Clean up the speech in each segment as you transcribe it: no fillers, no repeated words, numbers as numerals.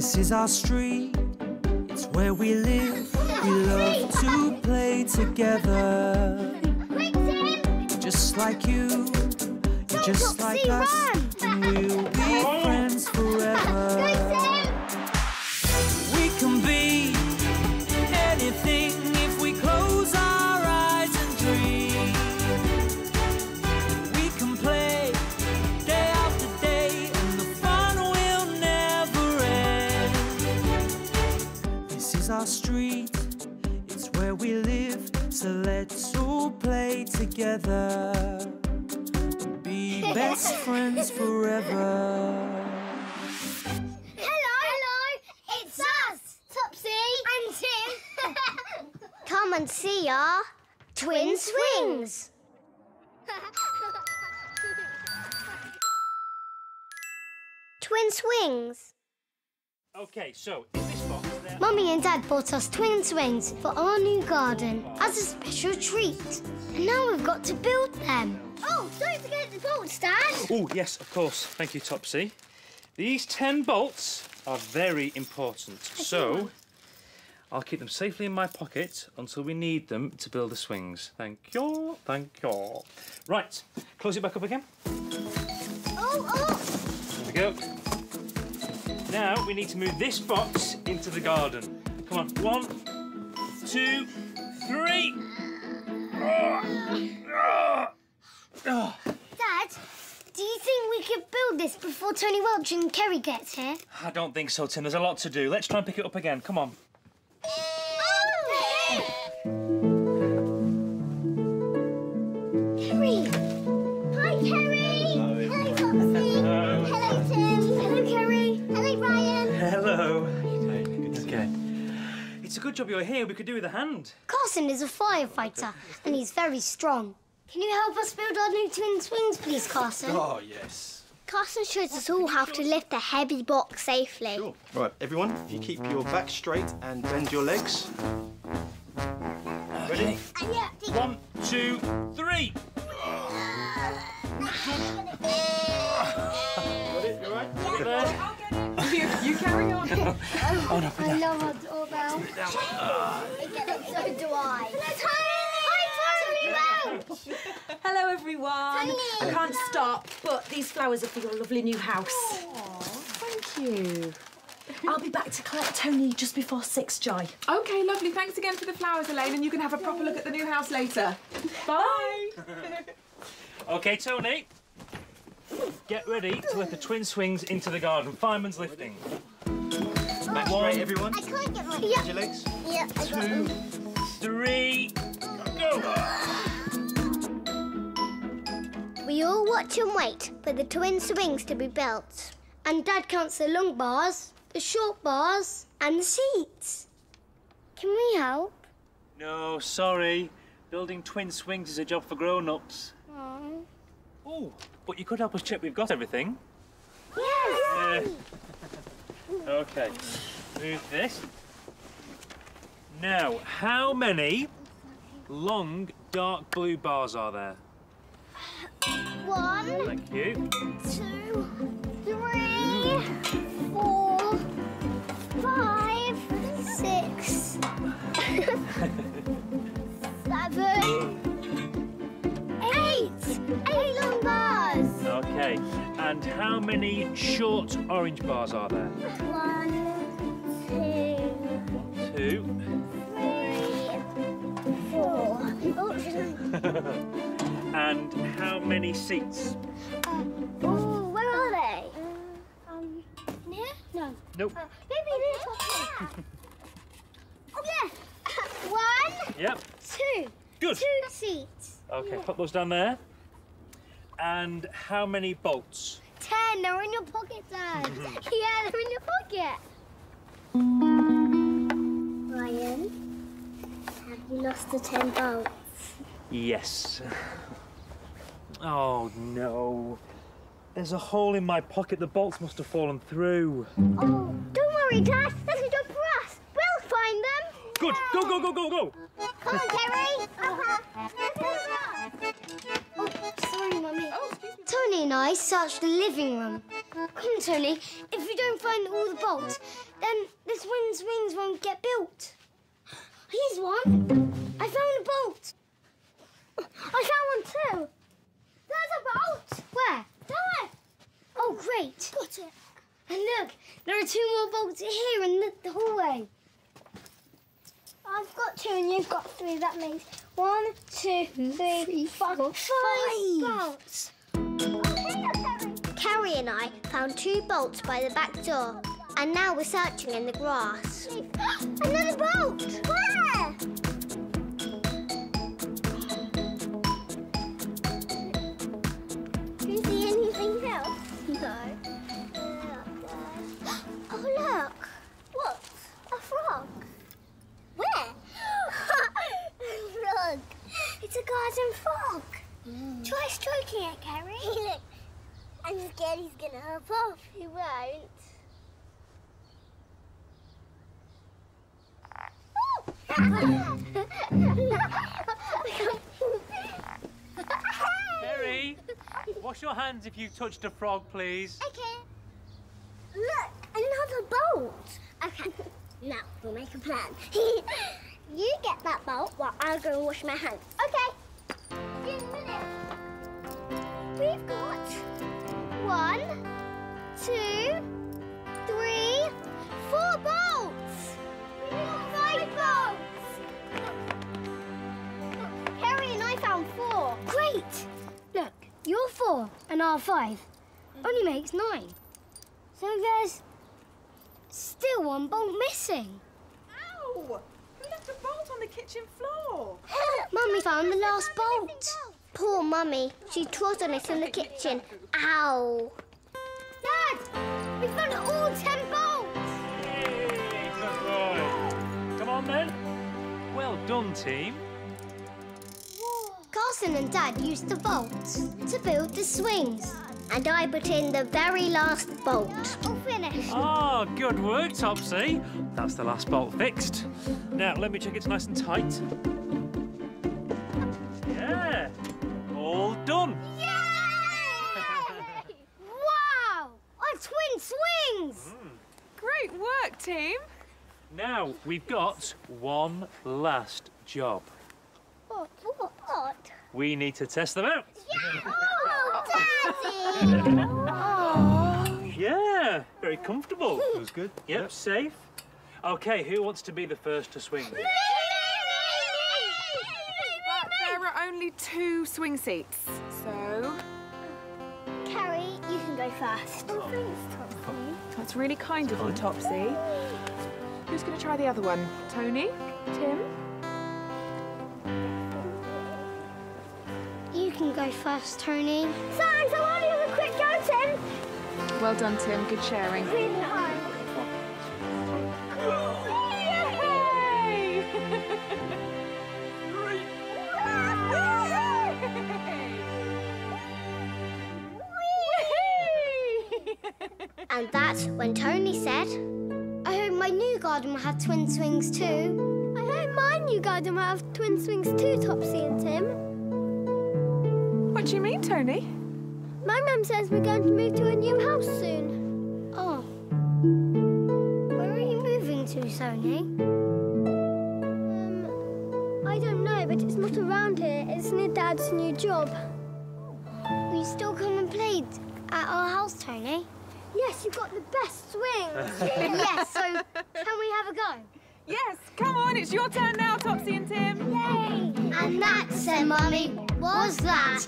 This is our street, it's where we live. We love to play together. Just like you, you're just like us, and we'll be friends forever. We can be anything if we close our eyes and dream. We can play day after day, and the fun will never end. This is our street, it's where we live, so let's all play together. Be best friends forever. Come and see our twin swings. Twin swings. Okay, so in this box there... Mummy and Dad bought us twin swings for our new garden as a special treat. And now we've got to build them. Oh, don't forget the bolts, Dad. Oh, yes, of course. Thank you, Topsy. These 10 bolts are very important, so... I'll keep them safely in my pocket until we need them to build the swings. Thank you, thank you. Right, close it back up again. Oh! There we go. Now we need to move this box into the garden. Come on, 1, 2, 3. Dad, do you think we could build this before Tony Welch and Kerry gets here? I don't think so, Tim. There's a lot to do. Let's try and pick it up again. Come on. Kerry! Hi, Kerry! Hello, Topsy! Hello, Tim! Hello, Kerry! Hello, Ryan! Hello! Okay. It's a good job you're here. We could do with a hand. Carson is a firefighter and he's very strong. Can you help us build our new twin swings, please, Carson? Oh, yes. Carson shows us all how to lift the heavy box safely. Sure. Right, everyone, if you keep your back straight and bend your legs. Ready? 1, 2, 3! Got it? You all right? Got it there? You carry on. Oh, no, I love our doorbell. So do I. Hello, everyone. Tony. I can't stop, but these flowers are for your lovely new house. Aww, thank you. I'll be back to collect Tony just before 6, Jai. OK, lovely. Thanks again for the flowers, Elaine, and you can have a proper look at the new house later. Bye. OK, Tony, get ready to lift the twin swings into the garden. Fireman's lifting. Oh. Back straight, everyone. I can't get one. Yep. Your legs. Yep, 2, 3, go. We all watch and wait for the twin swings to be built. And Dad counts the long bars, the short bars and the seats. Can we help? No, sorry. Building twin swings is a job for grown-ups. Aww. Oh, but you could help us check we've got everything. Yes! OK, move this. Now, how many long dark blue bars are there? 1, thank you. 2, 3, 4, 5, 6, 7, 8 long bars. Okay, and how many short orange bars are there? 1, 2, 3, 4. And how many seats? Where are they? Here? No. Nope. Maybe this one. There. 1. Yep. 2. Good. 2 seats. OK, put those down there. And how many bolts? 10. They're in your pocket, Dad. Yeah, they're in your pocket. Ryan, have you lost the 10 bolts? Yes. Oh, no. There's a hole in my pocket. The bolts must have fallen through. Oh, don't worry, Dad. That's a job for us. We'll find them. Good. Go, go, go, go, go. Come on, Kerry. Oh, sorry, Mummy. Oh, excuse me. Tony and I searched the living room. Come on, Tony. If you don't find all the bolts, these wings won't get built. Here's one. I found a bolt. I found one too. There's a bolt. Where? There. Oh, great. Got it. And look, there are two more bolts here in the hallway. I've got two and you've got three. That means 1, 2, 3, 4, 5 bolts. Kerry and I found two bolts by the back door, and now we're searching in the grass. Another bolt! Where? Can you see anything else? No. Oh, look! What? A frog. Where? A frog. It's a garden frog. Mm. Try stroking it, Kerry. Look. I'm scared he's going to hop off. He won't. Kerry, wash your hands if you've touched a frog, please. Okay. Look, another bolt. Okay, now we'll make a plan. You get that bolt while I go and wash my hands. Okay. In a minute. We've got 1, 2, 3, 4 bolts. We've got 5 bolts. Kerry and I found 4. Great. Look, you're 4 and our 5. Only makes 9. So there's still one bolt missing. Ow! Who left a bolt on the kitchen floor? Mummy found the last bolt. Poor Mummy. She trod on it in the kitchen. Ow! Dad! We found all 10 bolts! Yay, good boy. Come on then. Well done, team. Carson and Dad used the bolts to build the swings. And I put in the very last bolt. All finished. Ah, oh, good work, Topsy. That's the last bolt fixed. Now, let me check it's nice and tight. Yeah, all done. Yay! Wow, our twin swings. Mm. Great work, team. Now, we've got one last job. What? We need to test them out. Yeah! Yeah, very comfortable. That was good. Yep, yep, safe. OK, who wants to be the first to swing? Me! But there are only 2 swing seats, so... Kerry, you can go first. Oh, thanks, Topsy. That's really kind of you, Topsy. Who's going to try the other one? Tony? Tim? You can go first, Tony. Thanks, I want to have a quick go, Tim. Well done, Tim. Good sharing. Yay! And that's when Tony said, I hope my new garden will have twin swings too. I hope my new garden will have twin swings too, Topsy and Tim. What do you mean, Tony? My mum says we're going to move to a new house soon. Oh. Where are you moving to, Tony? I don't know, but it's not around here. It's near Dad's new job. Will you still come and play at our house, Tony? Yes, you've got the best swings. Yes, so can we have a go? Yes, come on, it's your turn now, Topsy and Tim. Yay! And that, said Mummy, was that.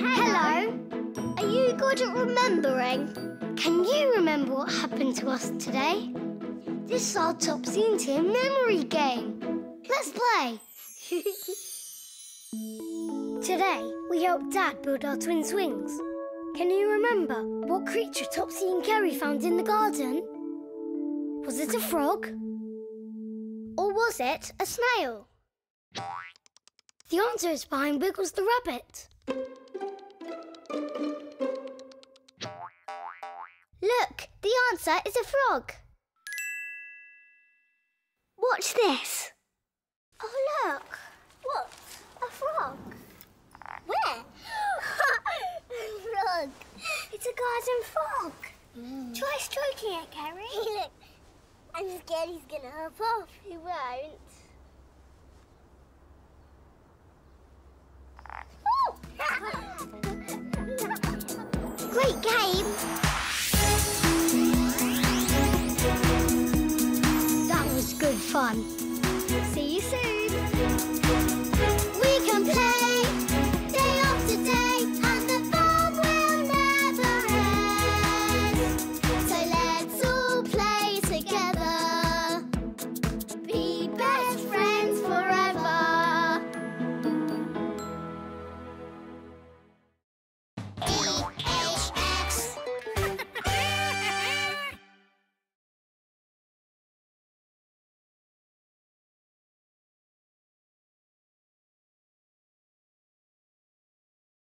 Hello. Are you good at remembering? Can you remember what happened to us today? This is our Topsy and Tim memory game. Let's play. Today, we helped Dad build our twin swings. Can you remember what creature Topsy and Kerry found in the garden? Was it a frog? Or was it a snail? The answer is behind Wiggles the rabbit. Look, the answer is a frog. Watch this. in fog. Mm. Try stroking it, Kerry. Look, I'm scared he's going to hop off. He won't. Great game! That was good fun. See you soon!